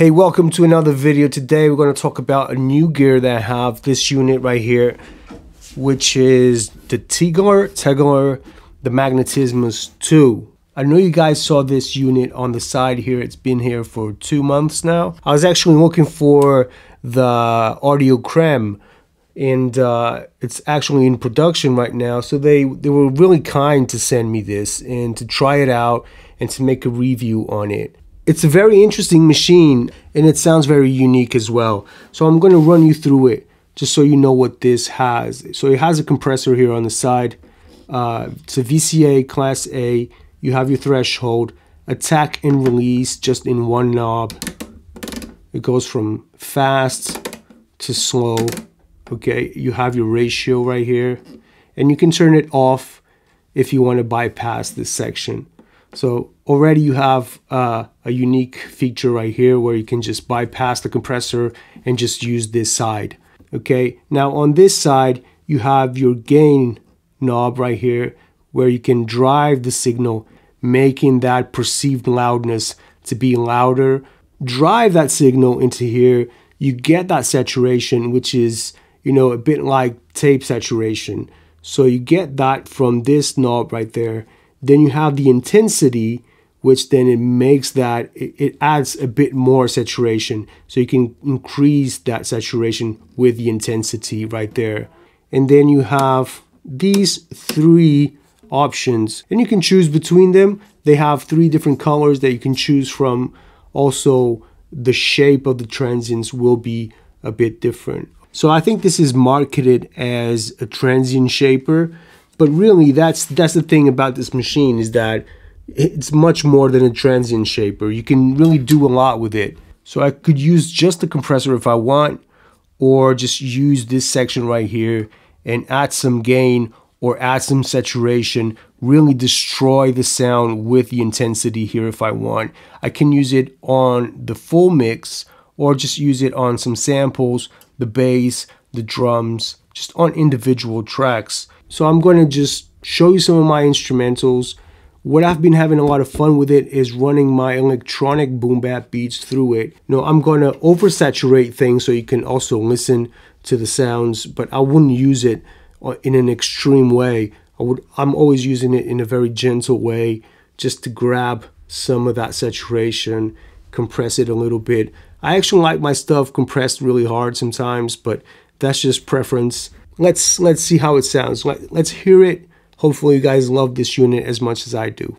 Hey, welcome to another video. Today we're going to talk about a new gear that I have, this unit right here, which is the Tegeler, the Magnetismus 2. I know you guys saw this unit on the side here. It's been here for 2 months now. I was actually looking for the Audio Creme, and it's actually in production right now, so they were really kind to send me this and to try it out and to make a review on it. It's a very interesting machine, and it sounds very unique as well. So I'm going to run you through it, just so you know what this has. So it has a compressor here on the side. It's a VCA Class A. You have your threshold, attack and release just in one knob. It goes from fast to slow. Okay, you have your ratio right here. And you can turn it off if you want to bypass this section. So already you have a unique feature right here where you can just bypass the compressor and just use this side. Okay, now on this side you have your gain knob right here where you can drive the signal, making that perceived loudness to be louder. Drive that signal into here, you get that saturation, which is, you know, a bit like tape saturation. So you get that from this knob right there. Then you have the intensity, which then it makes that, it adds a bit more saturation. So you can increase that saturation with the intensity right there. And then you have these three options, and you can choose between them. They have three different colors that you can choose from. Also, the shape of the transients will be a bit different. So I think this is marketed as a transient shaper. But really, that's the thing about this machine, is that it's much more than a transient shaper. You can really do a lot with it. So I could use just the compressor if I want, or just use this section right here and add some gain or add some saturation, really destroy the sound with the intensity here if I want. I can use it on the full mix or just use it on some samples, the bass, the drums, just on individual tracks. So I'm going to just show you some of my instrumentals. What I've been having a lot of fun with it is running my electronic boom bap beats through it. Now I'm going to oversaturate things so you can also listen to the sounds, but I wouldn't use it in an extreme way. I'm always using it in a very gentle way, just to grab some of that saturation, compress it a little bit. I actually like my stuff compressed really hard sometimes, but that's just preference. Let's see how it sounds. Let's hear it. Hopefully you guys love this unit as much as I do.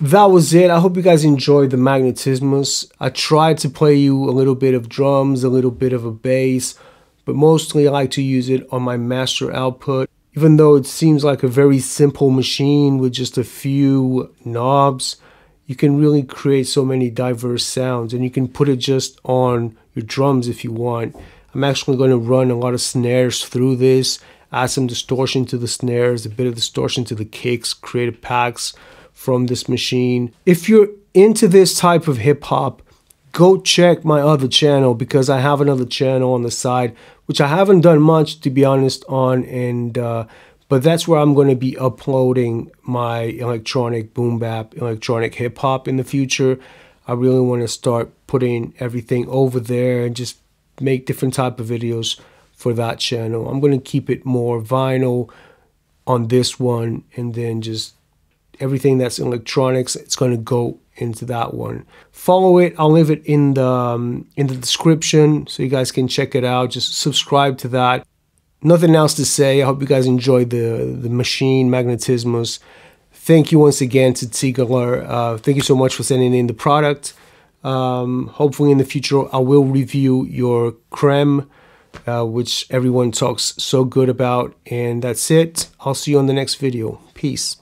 that was it. I hope you guys enjoyed the Magnetismus. I tried to play you a little bit of drums, a little bit of a bass, but mostly I like to use it on my master output. Even though it seems like a very simple machine with just a few knobs, you can really create so many diverse sounds, and you can put it just on your drums if you want. I'm actually going to run a lot of snares through this, add some distortion to the snares, a bit of distortion to the kicks, create a packs from this machine. If you're into this type of hip hop, go check my other channel, because I have another channel on the side, which I haven't done much, to be honest, on, and but that's where I'm going to be uploading my electronic boom bap, electronic hip hop in the future. I really want to start putting everything over there and just make different type of videos for that channel. I'm going to keep it more vinyl on this one, and then just everything that's electronics, it's going to go into that one. Follow it. I'll leave it in the description so you guys can check it out. Just subscribe to that. Nothing else to say. I hope you guys enjoyed the machine, Magnetismus. Thank you once again to Tegeler. Thank you so much for sending in the product. Hopefully in the future I will review your creme, which everyone talks so good about. And that's it. I'll see you on the next video. Peace.